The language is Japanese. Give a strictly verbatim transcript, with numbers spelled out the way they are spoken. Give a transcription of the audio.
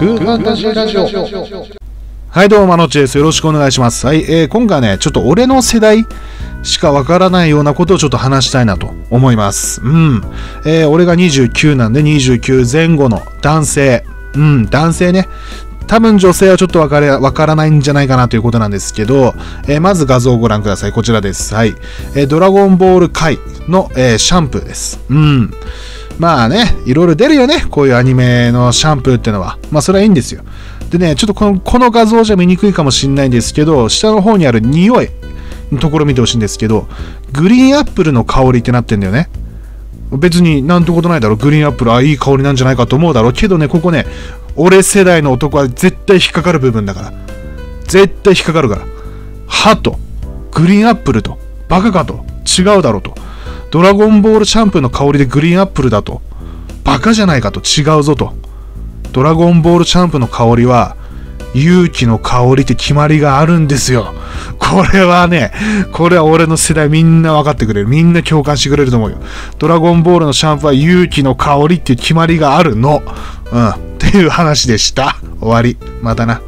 グーファンタジーラジオ。はいどうも、まのっちです。よろしくお願いします。はい、えー、今回はね、ちょっと俺の世代しかわからないようなことをちょっと話したいなと思います。うん、えー、俺がにじゅうきゅうなんで、にじゅうきゅうぜん後の男性、うん男性ね、多分女性はちょっとわからないんじゃないかなということなんですけど、えー、まず画像をご覧ください。こちらです。はい。えー、ドラゴンボール界の、えー、シャンプーです。うん。まあね、いろいろ出るよね。こういうアニメのシャンプーってのは。まあそれはいいんですよ。でね、ちょっとこの、この画像じゃ見にくいかもしれないんですけど、下の方にある匂いのところ見てほしいんですけど、グリーンアップルの香りってなってんだよね。別になんてことないだろ。グリーンアップル、あ、いい香りなんじゃないかと思うだろうけどね、ここね、俺世代の男は絶対引っかかる部分だから。絶対引っかかるから。歯と、グリーンアップルと、バカかと、違うだろうと。ドラゴンボールシャンプーの香りでグリーンアップルだと。バカじゃないかと、違うぞと。ドラゴンボールシャンプーの香りは、勇気の香りって決まりがあるんですよ。これはね、これは俺の世代みんな分かってくれる。みんな共感してくれると思うよ。ドラゴンボールのシャンプーは勇気の香りっていう決まりがあるの。うん。っていう話でした。終わり。またな。